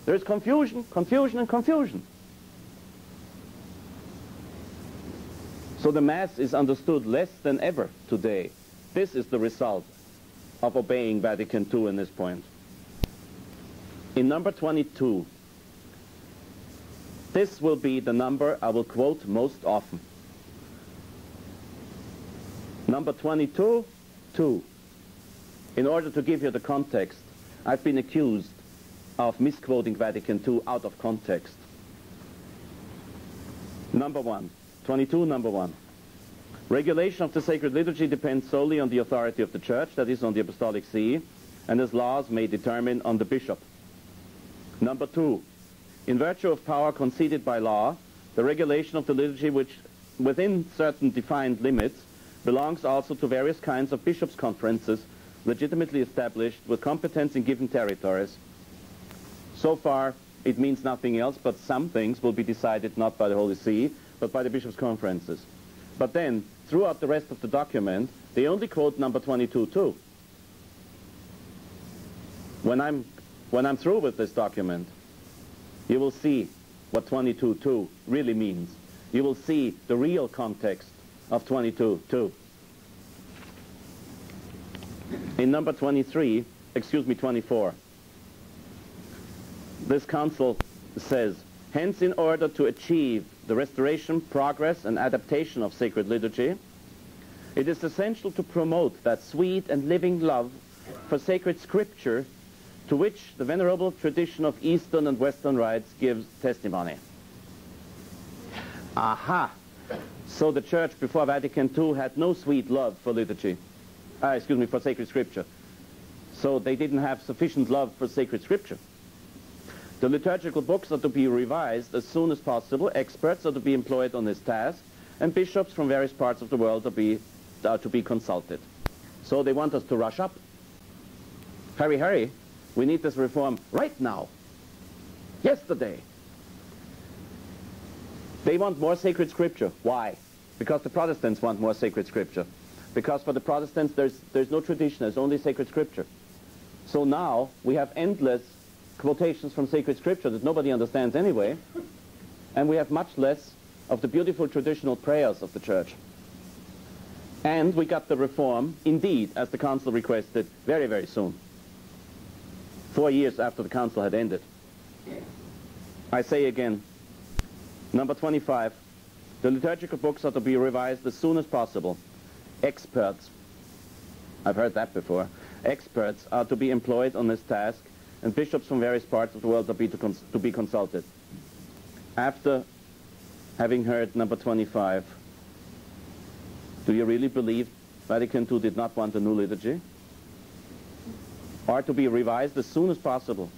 there is confusion, confusion, and confusion. So the Mass is understood less than ever today. This is the result of obeying Vatican two in this point. In number twenty-two, This will be the number I will quote most often. Number twenty-two, two. In order to give you the context, I've been accused of misquoting Vatican two out of context. Number one, twenty-two, number one. Regulation of the sacred liturgy depends solely on the authority of the Church, that is, on the Apostolic See, and as laws may determine on the bishop. Number two, in virtue of power conceded by law, the regulation of the liturgy, which within certain defined limits belongs also to various kinds of bishops' conferences legitimately established with competence in given territories. So far, it means nothing else, but some things will be decided not by the Holy See, but by the bishops' conferences. But then, throughout the rest of the document, they only quote number twenty-two too. When I'm, when I'm through with this document, you will see what twenty-two two really means. You will see the real context of twenty-two two. In number twenty-three, excuse me, twenty-four, this council says, hence, in order to achieve the restoration, progress, and adaptation of sacred liturgy, it is essential to promote that sweet and living love for sacred scripture to which the venerable tradition of Eastern and Western rites gives testimony. Aha! So the Church before Vatican two had no sweet love for liturgy, uh, excuse me, for sacred scripture. So they didn't have sufficient love for sacred scripture. The liturgical books are to be revised as soon as possible, experts are to be employed on this task, and bishops from various parts of the world are, be, are to be consulted. So they want us to rush up. Hurry, hurry, we need this reform right now, yesterday. They want more sacred scripture. Why? Because the Protestants want more sacred scripture. Because for the Protestants there's, there's no tradition, there's only sacred scripture. So now we have endless quotations from sacred scripture that nobody understands anyway, and we have much less of the beautiful traditional prayers of the Church. And we got the reform, indeed, as the Council requested, very, very soon, four years after the Council had ended. I say again, number twenty-five, the liturgical books are to be revised as soon as possible. Experts, I've heard that before, experts are to be employed on this task, and bishops from various parts of the world are be to, cons to be consulted. After having heard number twenty-five, do you really believe Vatican two did not want a new liturgy? Or to be revised as soon as possible?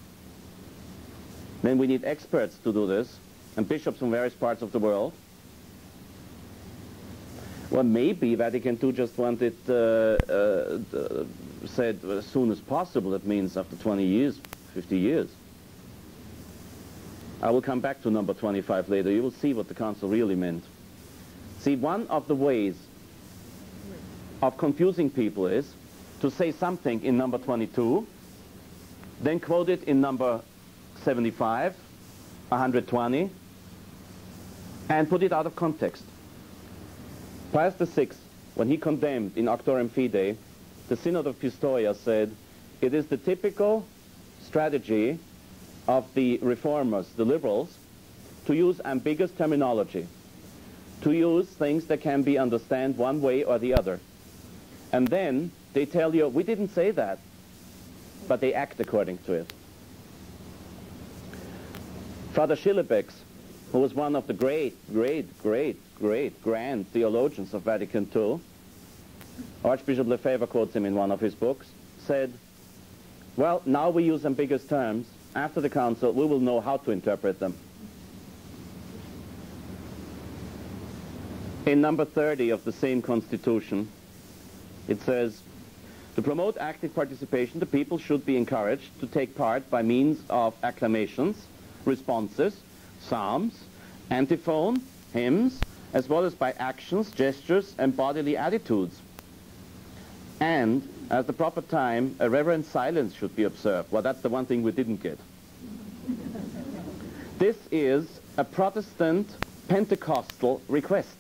Then we need experts to do this, and bishops from various parts of the world. Well, maybe Vatican two just wanted, uh, uh, said as soon as possible, that means after twenty years. fifty years. I will come back to number twenty-five later. You will see what the Council really meant. See, one of the ways of confusing people is to say something in number twenty-two, then quote it in number seventy-five, one hundred twenty, and put it out of context. Pius the sixth, when he condemned in Auctorium Fidei, the Synod of Pistoia, said, it is the typical strategy of the reformers, the liberals, to use ambiguous terminology, to use things that can be understood one way or the other. And then they tell you, we didn't say that, but they act according to it. Father Schillebeck's, who was one of the great, great, great, great, grand theologians of Vatican two, Archbishop Lefebvre quotes him in one of his books, said, well, now we use ambiguous terms. After the Council, we will know how to interpret them. In number thirty of the same Constitution, it says, to promote active participation, the people should be encouraged to take part by means of acclamations, responses, psalms, antiphon, hymns, as well as by actions, gestures, and bodily attitudes. And, at the proper time, a reverent silence should be observed. Well, that's the one thing we didn't get. This is a Protestant Pentecostal request.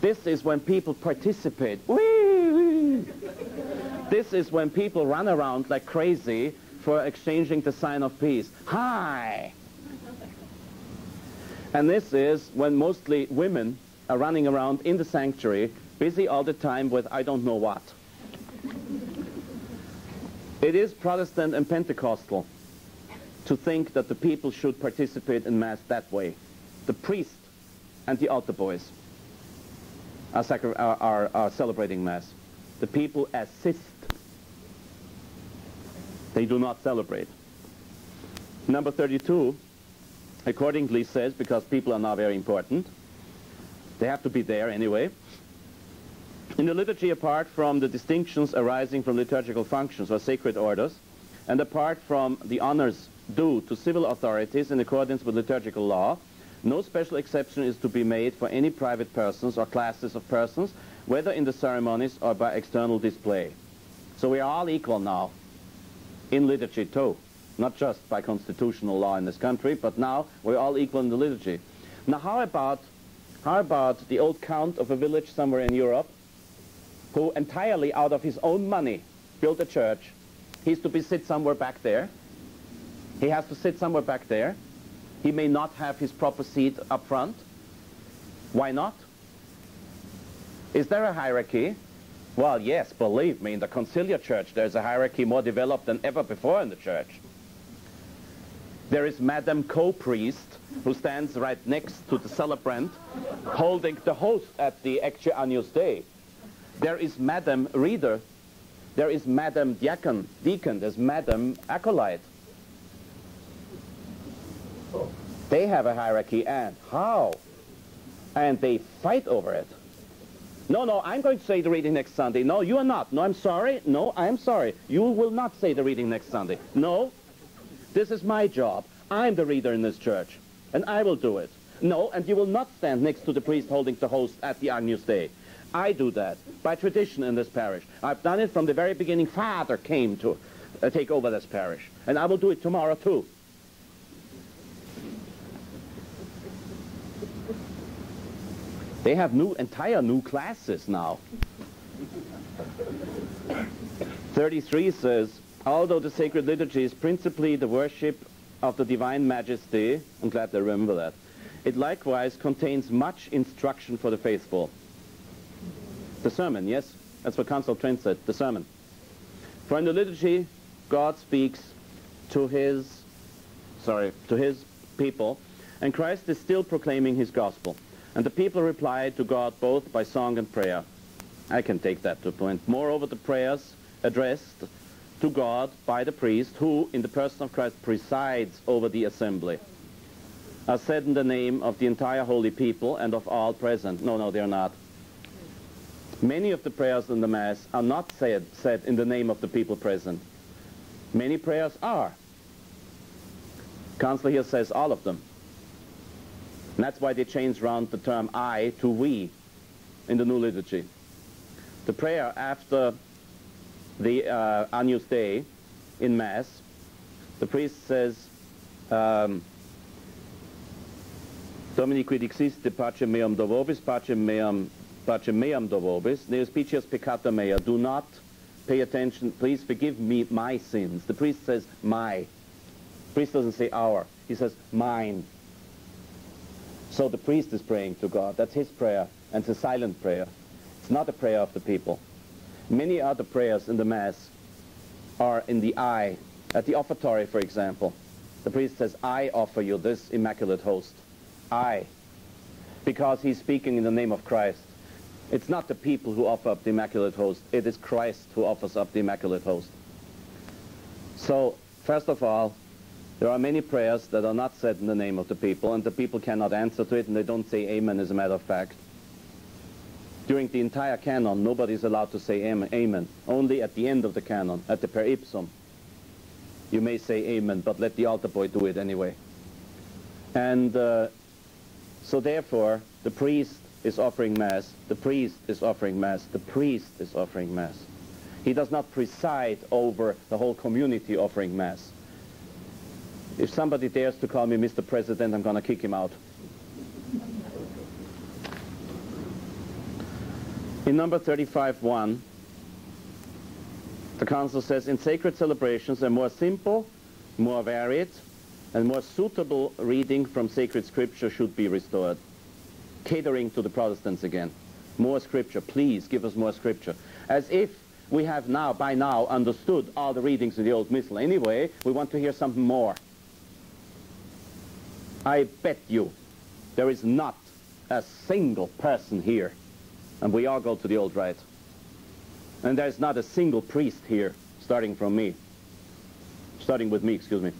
This is when people participate. Whee, whee. This is when people run around like crazy for exchanging the sign of peace. Hi! And this is when mostly women are running around in the sanctuary, busy all the time with I don't know what. It is Protestant and Pentecostal to think that the people should participate in Mass that way. The priest and the altar boys are, sacri are, are, are celebrating Mass. The people assist. They do not celebrate. Number thirty-two accordingly says, because people are now very important, they have to be there anyway. In the liturgy, apart from the distinctions arising from liturgical functions or sacred orders, and apart from the honors due to civil authorities in accordance with liturgical law, no special exception is to be made for any private persons or classes of persons, whether in the ceremonies or by external display. So we are all equal now in liturgy too, not just by constitutional law in this country, but now we're all equal in the liturgy. Now how about, how about the old count of a village somewhere in Europe who entirely out of his own money built a church? He's to be sit somewhere back there. He has to sit somewhere back there. He may not have his proper seat up front. Why not? Is there a hierarchy? Well, yes, believe me, in the conciliar church there's a hierarchy more developed than ever before in the church. There is Madam Co-Priest, who stands right next to the celebrant, holding the host at the Ecce Agnus Dei. There is Madam Reader. There is Madam Diacon, Deacon. There's Madam Acolyte. They have a hierarchy, and how? And they fight over it. No, no, I'm going to say the reading next Sunday. No, you are not. No, I'm sorry. No, I'm sorry. You will not say the reading next Sunday. No, this is my job. I'm the reader in this church, and I will do it. No, and you will not stand next to the priest holding the host at the Agnus Dei. I do that by tradition in this parish. I've done it from the very beginning. Father came to uh, take over this parish, and I will do it tomorrow too. They have new, entire new classes now. thirty-three says, although the sacred liturgy is principally the worship of the divine majesty, I'm glad they remember that, it likewise contains much instruction for the faithful. The sermon, yes? That's what Council of Trent said, the sermon. For in the liturgy, God speaks to his, sorry, to his people, and Christ is still proclaiming his gospel. And the people replied to God both by song and prayer. I can take that to a point. Moreover, the prayers addressed to God by the priest, who, in the person of Christ, presides over the assembly, are said in the name of the entire holy people and of all present. No, no, they are not. Many of the prayers in the Mass are not said, said in the name of the people present. Many prayers are. Council here says all of them. And that's why they changed round the term I to we in the new liturgy. The prayer after the uh, Agnus Dei in Mass, the priest says, um, Domini quid existe pacem meam dovobis, pacem meam, pacem meam dovobis, neospicias peccata mea, do not pay attention, please forgive me my sins. The priest says my. The priest doesn't say our, he says mine. So the priest is praying to God. That's his prayer, and it's a silent prayer. It's not a prayer of the people. Many other prayers in the Mass are in the I. At the Offertory, for example, the priest says, I offer you this immaculate host. I. Because he's speaking in the name of Christ. It's not the people who offer up the immaculate host. It is Christ who offers up the immaculate host. So, first of all, there are many prayers that are not said in the name of the people, and the people cannot answer to it, and they don't say amen, as a matter of fact. During the entire canon, nobody is allowed to say amen. Only at the end of the canon, at the per ipsum, you may say amen, but let the altar boy do it anyway. And uh, so therefore, the priest is offering Mass, the priest is offering Mass, the priest is offering Mass. He does not preside over the whole community offering Mass. If somebody dares to call me Mister President, I'm going to kick him out. In number thirty-five one, the Council says, in sacred celebrations, a more simple, more varied, and more suitable reading from sacred scripture should be restored. Catering to the Protestants again. More scripture, please give us more scripture. As if we have now, by now, understood all the readings in the Old Missal. Anyway, we want to hear something more. I bet you there is not a single person here, and we all go to the old rite, and there's not a single priest here, starting from me, starting with me, excuse me.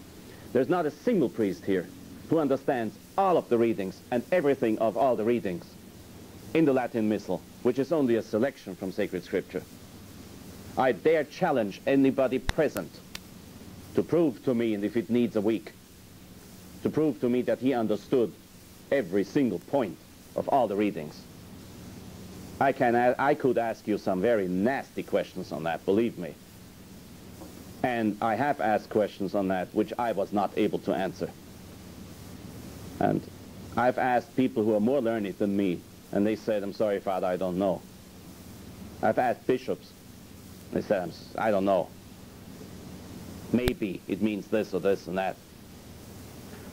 There's not a single priest here who understands all of the readings and everything of all the readings in the Latin Missal, which is only a selection from sacred scripture. I dare challenge anybody present to prove to me, and if it needs a week, to prove to me that he understood every single point of all the readings. I, can, I could ask you some very nasty questions on that, believe me. And I have asked questions on that which I was not able to answer. And I've asked people who are more learned than me, and they said, I'm sorry, Father, I don't know. I've asked bishops. They said, I'm, I don't know. Maybe it means this or this and that.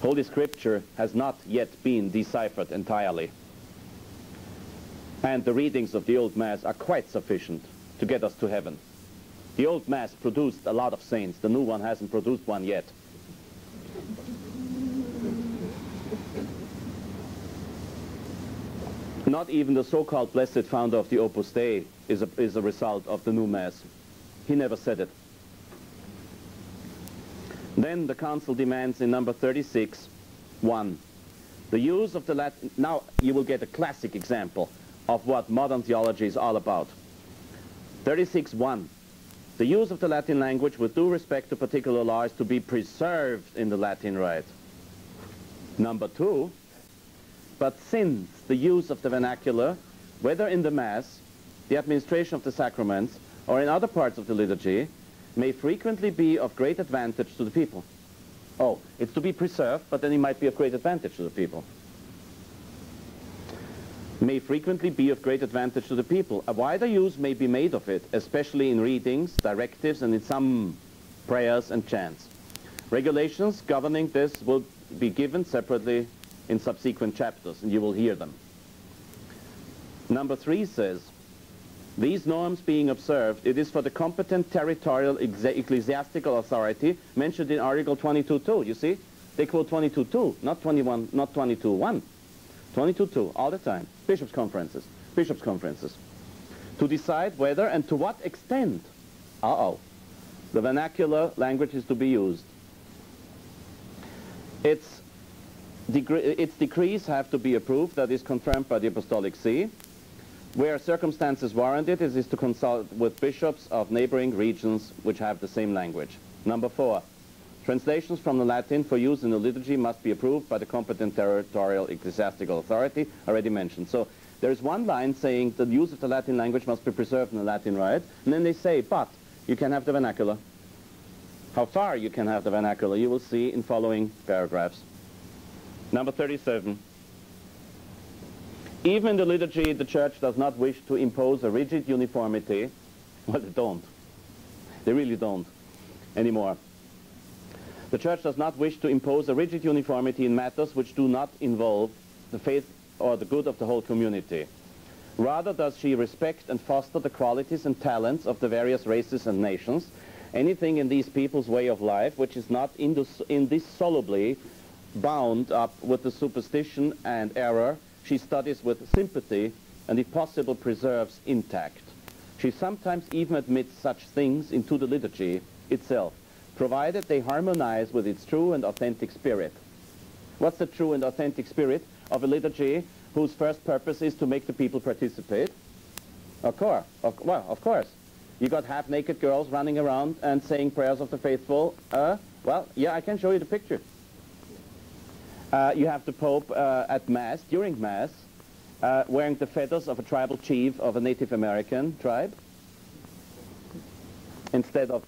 Holy Scripture has not yet been deciphered entirely. And the readings of the Old Mass are quite sufficient to get us to heaven. The Old Mass produced a lot of saints. The new one hasn't produced one yet. Not even the so-called blessed founder of the Opus Dei is a, is a result of the new Mass. He never said it. Then the Council demands in number thirty-six, one, the use of the Latin... Now you will get a classic example of what modern theology is all about. thirty-six, one, the use of the Latin language with due respect to particular laws to be preserved in the Latin rite. Number two, but since the use of the vernacular, whether in the Mass, the administration of the sacraments, or in other parts of the liturgy, may frequently be of great advantage to the people. Oh, it's to be preserved, but then it might be of great advantage to the people. May frequently be of great advantage to the people. A wider use may be made of it, especially in readings, directives, and in some prayers and chants. Regulations governing this will be given separately in subsequent chapters, and you will hear them. Number three says, these norms being observed, it is for the competent territorial ecclesiastical authority mentioned in Article twenty-two two. You see, they quote twenty-two two, not twenty-one, not twenty-two one, twenty-two two all the time. Bishops' conferences, bishops' conferences, to decide whether and to what extent, uh-oh, the vernacular language is to be used. Its its decrees have to be approved. That is confirmed by the Apostolic See. Where circumstances warrant it, it is to consult with bishops of neighboring regions which have the same language. Number four, translations from the Latin for use in the liturgy must be approved by the competent territorial ecclesiastical authority, already mentioned. So there is one line saying the use of the Latin language must be preserved in the Latin rite, and then they say, but you can have the vernacular. How far you can have the vernacular, you will see in following paragraphs. Number thirty-seven. Even in the liturgy, the Church does not wish to impose a rigid uniformity. Well, they don't. They really don't anymore. The Church does not wish to impose a rigid uniformity in matters which do not involve the faith or the good of the whole community. Rather does she respect and foster the qualities and talents of the various races and nations, anything in these people's way of life which is not indissolubly bound up with the superstition and error she studies with sympathy and, if possible, preserves intact. She sometimes even admits such things into the liturgy itself, provided they harmonize with its true and authentic spirit. What's the true and authentic spirit of a liturgy whose first purpose is to make the people participate? Of course. Of, well, of course. You got half-naked girls running around and saying prayers of the faithful. Uh, well, yeah, I can show you the picture. Uh, you have the Pope uh, at Mass, during Mass, uh, wearing the feathers of a tribal chief of a Native American tribe, instead of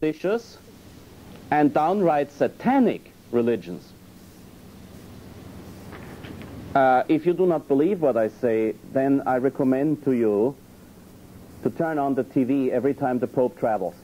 superstitious and downright satanic religions. Uh, if you do not believe what I say, then I recommend to you to turn on the T V every time the Pope travels.